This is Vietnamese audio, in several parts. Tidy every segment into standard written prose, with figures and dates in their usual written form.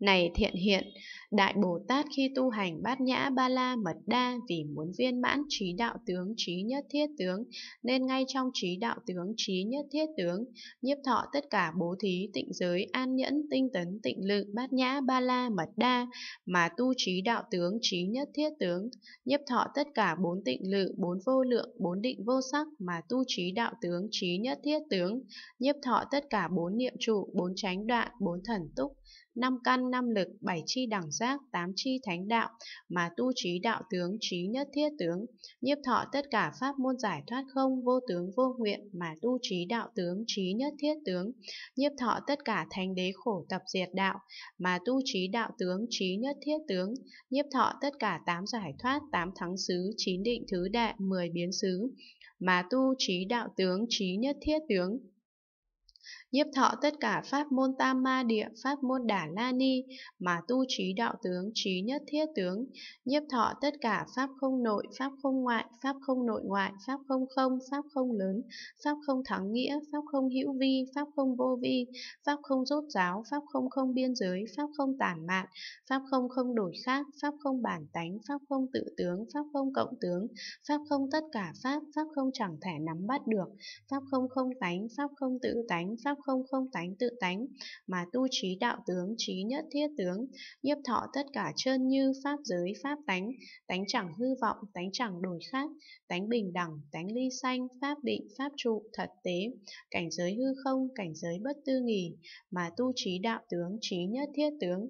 Này Thiện Hiện, Đại Bồ Tát khi tu hành Bát Nhã Ba La Mật Đa vì muốn viên mãn trí đạo tướng, trí nhất thiết tướng, nên ngay trong trí đạo tướng, trí nhất thiết tướng, nhiếp thọ tất cả bố thí, tịnh giới, an nhẫn, tinh tấn, tịnh lự, Bát Nhã Ba La Mật Đa, mà tu trí đạo tướng, trí nhất thiết tướng, nhiếp thọ tất cả bốn tịnh lự, bốn vô lượng, bốn định vô sắc, mà tu trí đạo tướng, trí nhất thiết tướng, nhiếp thọ tất cả bốn niệm trụ, bốn chánh đoạn, bốn thần túc, năm căn, năm lực, bảy chi đẳng giác, tám chi thánh đạo, mà tu trí đạo tướng, trí nhất thiết tướng, nhiếp thọ tất cả pháp môn giải thoát không, vô tướng vô nguyện, mà tu trí đạo tướng, trí nhất thiết tướng, nhiếp thọ tất cả thánh đế khổ tập diệt đạo, mà tu trí đạo tướng, trí nhất thiết tướng, nhiếp thọ tất cả tám giải thoát, tám thắng xứ, chín định thứ đại, 10 biến xứ, mà tu trí đạo tướng, trí nhất thiết tướng, nhiếp thọ tất cả pháp môn tam ma địa, pháp môn Đà La Ni, mà tu trí đạo tướng, trí nhất thiết tướng, nhiếp thọ tất cả pháp không nội, pháp không ngoại, pháp không nội ngoại, pháp không không, pháp không lớn, pháp không thắng nghĩa, pháp không hữu vi, pháp không vô vi, pháp không rốt ráo, pháp không không biên giới, pháp không tản mạn, pháp không không đổi khác, pháp không bản tánh, pháp không tự tướng, pháp không cộng tướng, pháp không tất cả pháp, pháp không chẳng thể nắm bắt được, pháp không không tánh, pháp không tự tánh, pháp không không tánh tự tánh, mà tu trí đạo tướng, trí nhất thiết tướng, nhiếp thọ tất cả trơn như, pháp giới, pháp tánh, tánh chẳng hư vọng, tánh chẳng đổi khác, tánh bình đẳng, tánh ly sanh, pháp định, pháp trụ, thật tế, cảnh giới hư không, cảnh giới bất tư nghì, mà tu trí đạo tướng, trí nhất thiết tướng,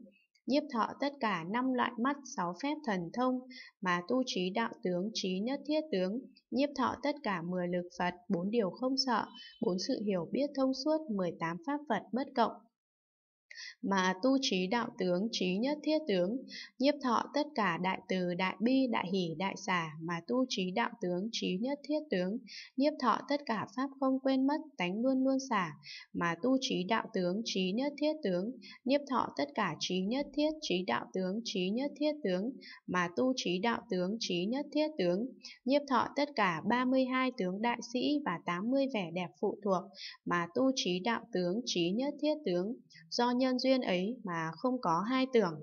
nhiếp thọ tất cả năm loại mắt, sáu phép thần thông, mà tu trí đạo tướng, trí nhất thiết tướng, nhiếp thọ tất cả 10 lực Phật, 4 điều không sợ, 4 sự hiểu biết thông suốt, 18 pháp Phật bất cộng, mà tu trí đạo tướng, trí nhất thiết tướng, nhiếp thọ tất cả đại từ, đại bi, đại hỷ, đại xả, mà tu trí đạo tướng, trí nhất thiết tướng, nhiếp thọ tất cả pháp không quên mất, tánh luôn luôn xả, mà tu trí đạo tướng, trí nhất thiết tướng, nhiếp thọ tất cả trí nhất thiết, trí đạo tướng, trí nhất thiết tướng, mà tu trí đạo tướng, trí nhất thiết tướng, nhiếp thọ tất cả 32 tướng đại sĩ và 80 vẻ đẹp phụ thuộc, mà tu trí đạo tướng, trí nhất thiết tướng, do nhân duyên ấy mà không có hai tưởng.